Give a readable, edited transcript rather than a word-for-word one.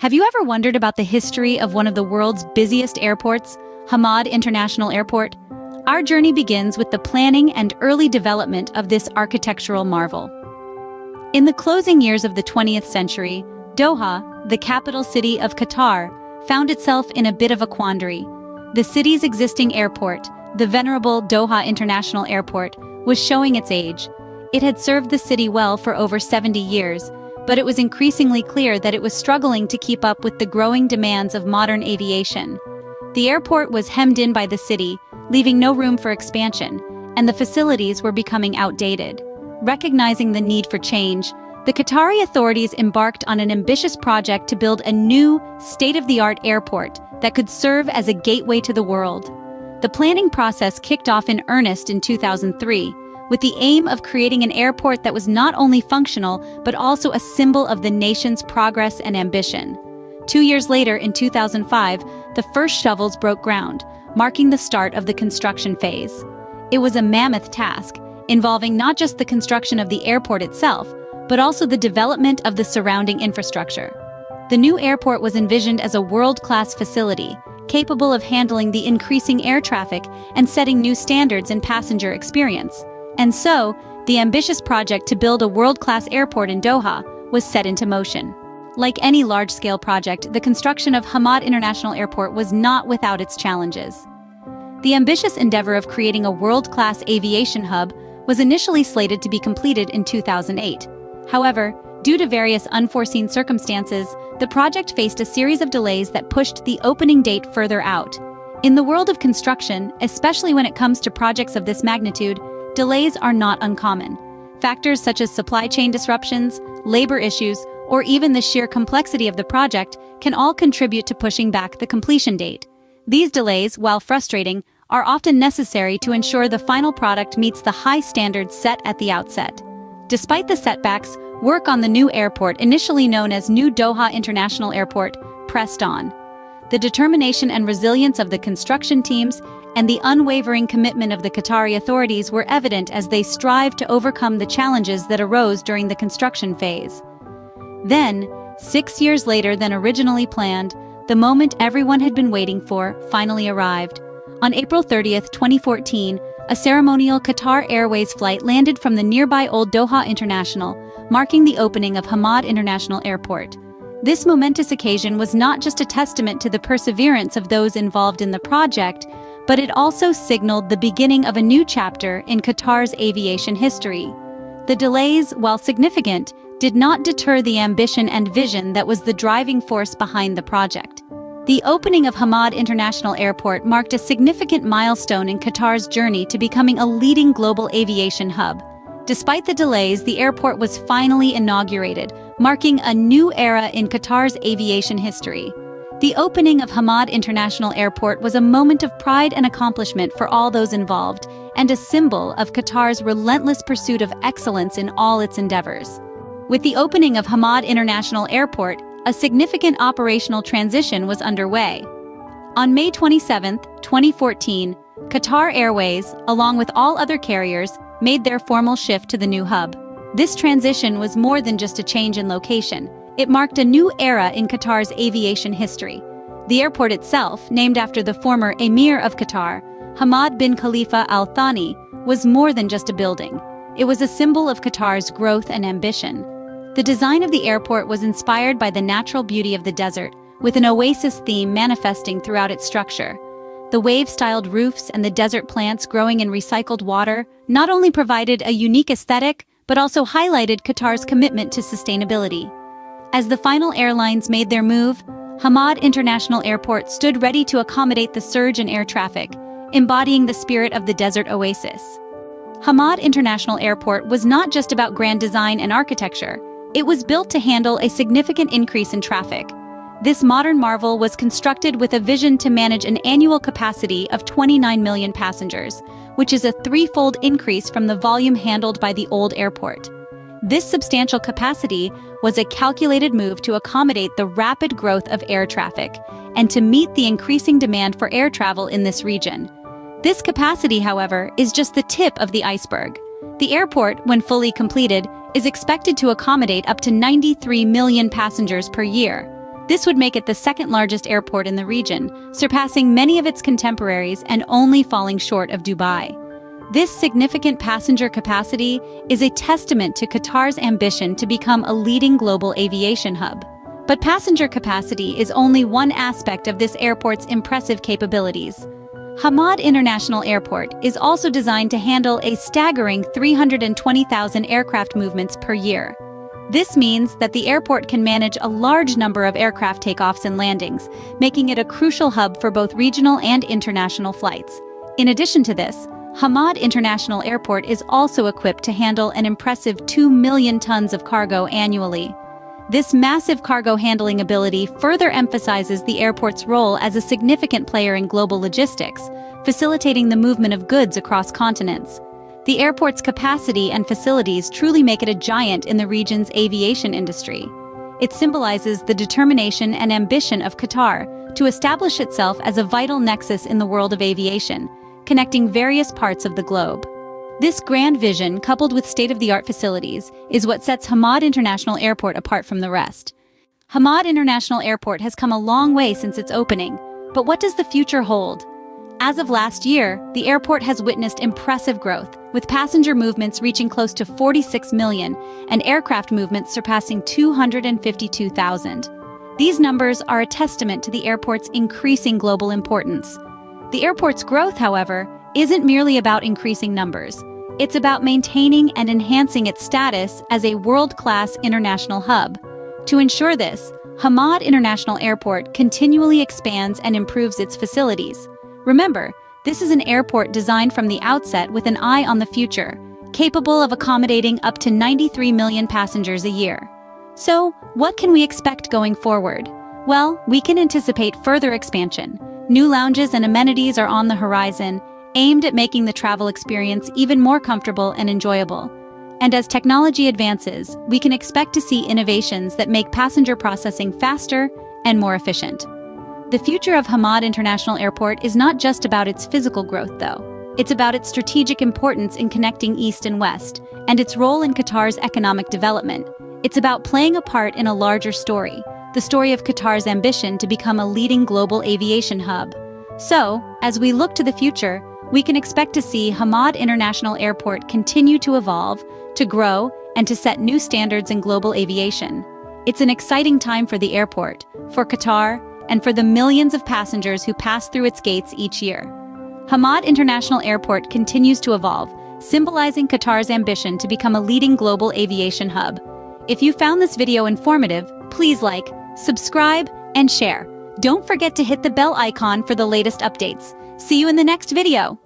Have you ever wondered about the history of one of the world's busiest airports, Hamad International Airport? Our journey begins with the planning and early development of this architectural marvel. In the closing years of the 20th century, Doha, the capital city of Qatar, found itself in a bit of a quandary. The city's existing airport, the venerable Doha International Airport, was showing its age. It had served the city well for over 70 years, but it was increasingly clear that it was struggling to keep up with the growing demands of modern aviation. The airport was hemmed in by the city, leaving no room for expansion, and the facilities were becoming outdated. Recognizing the need for change, the Qatari authorities embarked on an ambitious project to build a new, state-of-the-art airport that could serve as a gateway to the world. The planning process kicked off in earnest in 2003, with the aim of creating an airport that was not only functional, but also a symbol of the nation's progress and ambition. 2 years later, in 2005, the first shovels broke ground, marking the start of the construction phase. It was a mammoth task, involving not just the construction of the airport itself, but also the development of the surrounding infrastructure. The new airport was envisioned as a world-class facility, capable of handling the increasing air traffic and setting new standards in passenger experience. And so, the ambitious project to build a world-class airport in Doha was set into motion. Like any large-scale project, the construction of Hamad International Airport was not without its challenges. The ambitious endeavor of creating a world-class aviation hub was initially slated to be completed in 2008. However, due to various unforeseen circumstances, the project faced a series of delays that pushed the opening date further out. In the world of construction, especially when it comes to projects of this magnitude, delays are not uncommon. Factors such as supply chain disruptions, labor issues, or even the sheer complexity of the project can all contribute to pushing back the completion date. These delays, while frustrating, are often necessary to ensure the final product meets the high standards set at the outset. Despite the setbacks, work on the new airport, initially known as New Doha International Airport, pressed on. The determination and resilience of the construction teams and the unwavering commitment of the Qatari authorities were evident as they strived to overcome the challenges that arose during the construction phase. Then, 6 years later than originally planned, the moment everyone had been waiting for finally arrived. On April 30, 2014, a ceremonial Qatar Airways flight landed from the nearby Old Doha International, marking the opening of Hamad International Airport. This momentous occasion was not just a testament to the perseverance of those involved in the project, but it also signaled the beginning of a new chapter in Qatar's aviation history. The delays, while significant, did not deter the ambition and vision that was the driving force behind the project. The opening of Hamad International Airport marked a significant milestone in Qatar's journey to becoming a leading global aviation hub. Despite the delays, the airport was finally inaugurated, marking a new era in Qatar's aviation history. The opening of Hamad International Airport was a moment of pride and accomplishment for all those involved, and a symbol of Qatar's relentless pursuit of excellence in all its endeavors. With the opening of Hamad International Airport, a significant operational transition was underway. On May 27, 2014, Qatar Airways, along with all other carriers, made their formal shift to the new hub. This transition was more than just a change in location. It marked a new era in Qatar's aviation history. The airport itself, named after the former Emir of Qatar, Hamad bin Khalifa Al Thani, was more than just a building. It was a symbol of Qatar's growth and ambition. The design of the airport was inspired by the natural beauty of the desert, with an oasis theme manifesting throughout its structure. The wave-styled roofs and the desert plants growing in recycled water not only provided a unique aesthetic, but also highlighted Qatar's commitment to sustainability. As the final airlines made their move, Hamad International Airport stood ready to accommodate the surge in air traffic, embodying the spirit of the desert oasis. Hamad International Airport was not just about grand design and architecture. It was built to handle a significant increase in traffic. This modern marvel was constructed with a vision to manage an annual capacity of 29 million passengers, which is a threefold increase from the volume handled by the old airport. This substantial capacity was a calculated move to accommodate the rapid growth of air traffic and to meet the increasing demand for air travel in this region. This capacity, however, is just the tip of the iceberg. The airport, when fully completed, is expected to accommodate up to 93 million passengers per year. This would make it the second largest airport in the region, surpassing many of its contemporaries and only falling short of Dubai. This significant passenger capacity is a testament to Qatar's ambition to become a leading global aviation hub. But passenger capacity is only one aspect of this airport's impressive capabilities. Hamad International Airport is also designed to handle a staggering 320,000 aircraft movements per year. This means that the airport can manage a large number of aircraft takeoffs and landings, making it a crucial hub for both regional and international flights. In addition to this, Hamad International Airport is also equipped to handle an impressive 2 million tons of cargo annually. This massive cargo handling ability further emphasizes the airport's role as a significant player in global logistics, facilitating the movement of goods across continents. The airport's capacity and facilities truly make it a giant in the region's aviation industry. It symbolizes the determination and ambition of Qatar to establish itself as a vital nexus in the world of aviation, connecting various parts of the globe. This grand vision, coupled with state-of-the-art facilities, is what sets Hamad International Airport apart from the rest. Hamad International Airport has come a long way since its opening, but what does the future hold? As of last year, the airport has witnessed impressive growth, with passenger movements reaching close to 46 million and aircraft movements surpassing 252,000. These numbers are a testament to the airport's increasing global importance. The airport's growth, however, isn't merely about increasing numbers. It's about maintaining and enhancing its status as a world-class international hub. To ensure this, Hamad International Airport continually expands and improves its facilities. Remember, this is an airport designed from the outset with an eye on the future, capable of accommodating up to 93 million passengers a year. So, what can we expect going forward? Well, we can anticipate further expansion. New lounges and amenities are on the horizon, aimed at making the travel experience even more comfortable and enjoyable. And as technology advances, we can expect to see innovations that make passenger processing faster and more efficient. The future of Hamad International Airport is not just about its physical growth, though. It's about its strategic importance in connecting East and West, and its role in Qatar's economic development. It's about playing a part in a larger story, the story of Qatar's ambition to become a leading global aviation hub. So, as we look to the future, we can expect to see Hamad International Airport continue to evolve, to grow, and to set new standards in global aviation. It's an exciting time for the airport, for Qatar, and for the millions of passengers who pass through its gates each year. Hamad International Airport continues to evolve, symbolizing Qatar's ambition to become a leading global aviation hub. If you found this video informative, please like, subscribe, and share. Don't forget to hit the bell icon for the latest updates. See you in the next video!